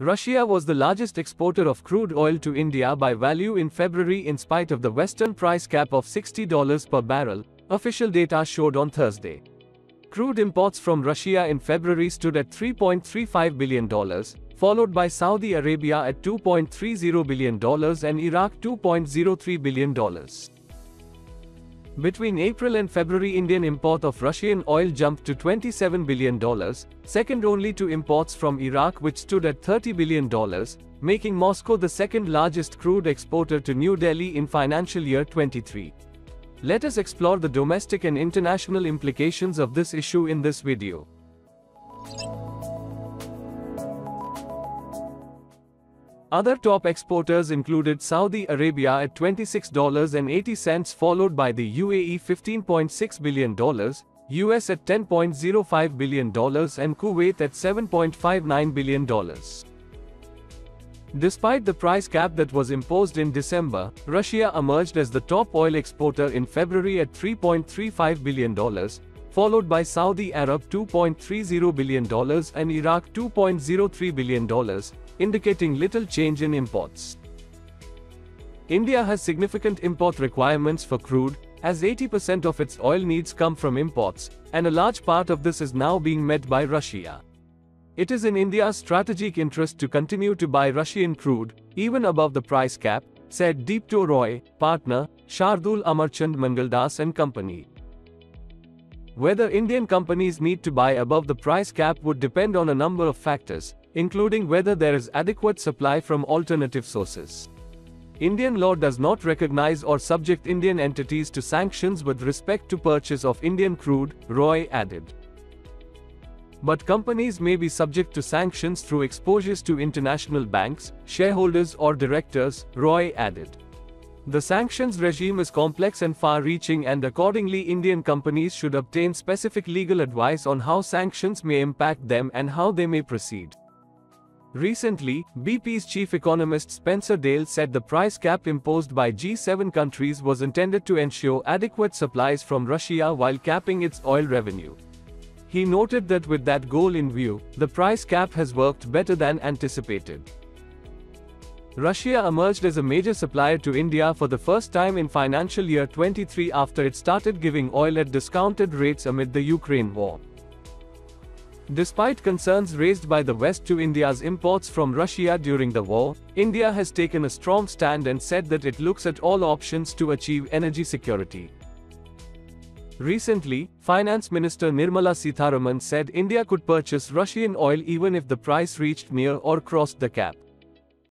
Russia was the largest exporter of crude oil to India by value in February in spite of the Western price cap of $60 per barrel, official data showed on Thursday. Crude imports from Russia in February stood at $3.35 billion, followed by Saudi Arabia at $2.30 billion and Iraq $2.03 billion. Between April and February, Indian import of Russian oil jumped to $27 billion, second only to imports from Iraq which stood at $30 billion, making Moscow the second-largest crude exporter to New Delhi in financial year 23. Let us explore the domestic and international implications of this issue in this video. Other top exporters included Saudi Arabia at $26.80, followed by the UAE $15.6 billion, US at $10.05 billion and Kuwait at $7.59 billion. Despite the price cap that was imposed in December, Russia emerged as the top oil exporter in February at $3.35 billion, followed by Saudi Arabia $2.30 billion and Iraq $2.03 billion, indicating little change in imports. India has significant import requirements for crude, as 80% of its oil needs come from imports, and a large part of this is now being met by Russia. It is in India's strategic interest to continue to buy Russian crude, even above the price cap, said Deepto Roy, partner, Shardul Amarchand Mangaldas and Company. Whether Indian companies need to buy above the price cap would depend on a number of factors, including whether there is adequate supply from alternative sources. Indian law does not recognize or subject Indian entities to sanctions with respect to purchase of Indian crude, Roy added. But companies may be subject to sanctions through exposures to international banks, shareholders or directors, Roy added. The sanctions regime is complex and far-reaching, and accordingly Indian companies should obtain specific legal advice on how sanctions may impact them and how they may proceed. Recently, BP's chief economist Spencer Dale said the price cap imposed by G7 countries was intended to ensure adequate supplies from Russia while capping its oil revenue. He noted that with that goal in view, the price cap has worked better than anticipated. Russia emerged as a major supplier to India for the first time in financial year 23 after it started giving oil at discounted rates amid the Ukraine war. Despite concerns raised by the West to India's imports from Russia during the war, India has taken a strong stand and said that it looks at all options to achieve energy security. Recently, Finance Minister Nirmala Sitharaman said India could purchase Russian oil even if the price reached near or crossed the cap.